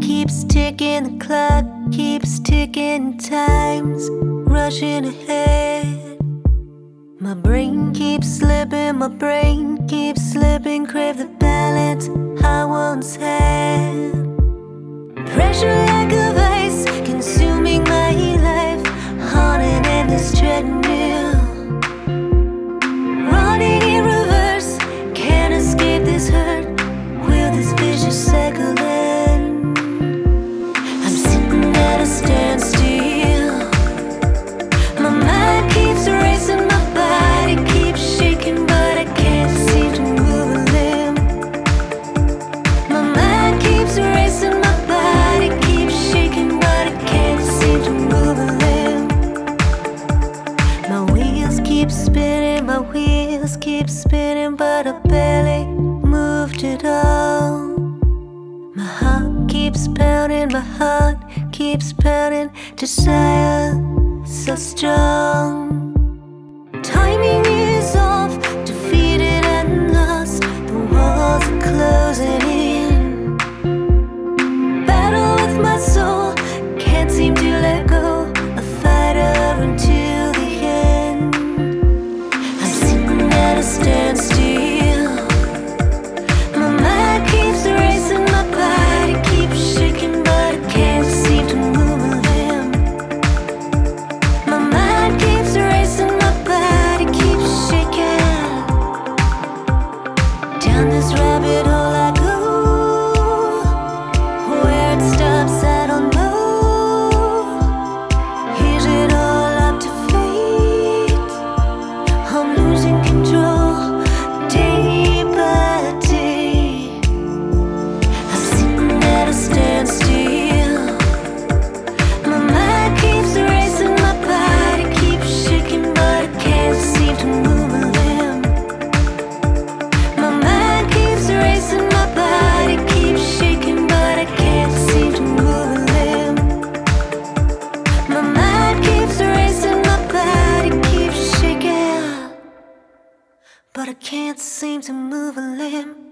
Keeps ticking, the clock keeps ticking, time's rushing ahead. My brain keeps slipping, my brain keeps slipping. Crave the balance I once had. Pressure like a vice, consuming my life. On an endless treadmill, running in reverse. Can't escape this hurt. Will this vicious cycle end? I'm sitting at a standstill. My mind keeps racing, my body keeps shaking, but I can't seem to move a limb. My mind keeps racing, my body keeps shaking, but I can't seem to move a limb. My wheels keep spinning, my wheels keep spinning, but I barely moved at all. My heart keeps pounding, my heart keeps pounding. Desire so strong. Timing is off, defeated and lost. The walls are closing in. Battle with my soul, can't seem to let go. A fighter until the end. I'm sitting at a standstill. But I can't seem to move a limb.